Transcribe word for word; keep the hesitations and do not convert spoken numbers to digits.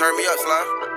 Turn me up, slime.